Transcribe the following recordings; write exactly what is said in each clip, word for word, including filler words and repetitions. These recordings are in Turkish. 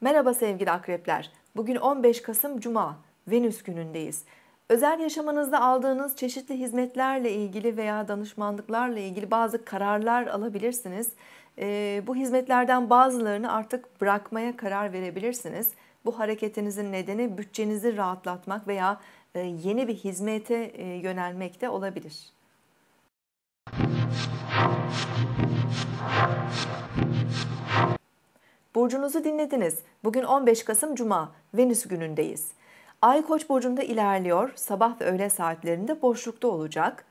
Merhaba sevgili akrepler. Bugün on beş Kasım Cuma, Venüs günündeyiz. Özel yaşamınızda aldığınız çeşitli hizmetlerle ilgili veya danışmanlıklarla ilgili bazı kararlar alabilirsiniz. E, bu hizmetlerden bazılarını artık bırakmaya karar verebilirsiniz. Bu hareketinizin nedeni bütçenizi rahatlatmak veya e, yeni bir hizmete e, yönelmek de olabilir. Burcunuzu dinlediniz. Bugün on beş Kasım Cuma, Venüs günündeyiz. Ay Koç burcunda ilerliyor. Sabah ve öğle saatlerinde boşlukta olacak.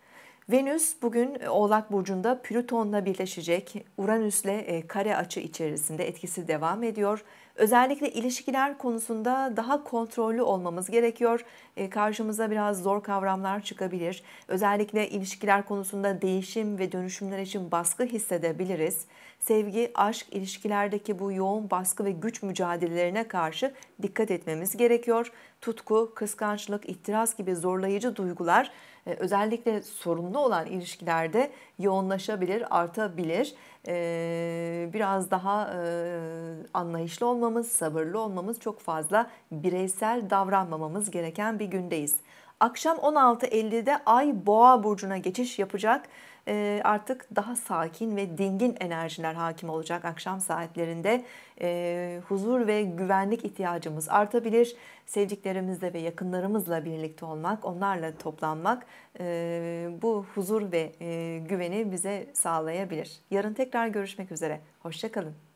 Venüs bugün Oğlak burcunda Plüton'la birleşecek. Uranüs'le kare açı içerisinde etkisi devam ediyor. Özellikle ilişkiler konusunda daha kontrollü olmamız gerekiyor. Karşımıza biraz zor kavramlar çıkabilir. Özellikle ilişkiler konusunda değişim ve dönüşümler için baskı hissedebiliriz. Sevgi, aşk, ilişkilerdeki bu yoğun baskı ve güç mücadelelerine karşı dikkat etmemiz gerekiyor. Tutku, kıskançlık, ihtiras gibi zorlayıcı duygular özellikle sorunlu olan ilişkilerde yoğunlaşabilir, artabilir. Biraz daha anlayışlı olmamız, sabırlı olmamız, çok fazla bireysel davranmamamız gereken bir gündeyiz. Akşam on altı ellide Ay Boğa burcuna geçiş yapacak. E, artık daha sakin ve dingin enerjiler hakim olacak akşam saatlerinde. E, huzur ve güvenlik ihtiyacımız artabilir. Sevdiklerimizle ve yakınlarımızla birlikte olmak, onlarla toplanmak e, bu huzur ve e, güveni bize sağlayabilir. Yarın tekrar görüşmek üzere. Hoşça kalın.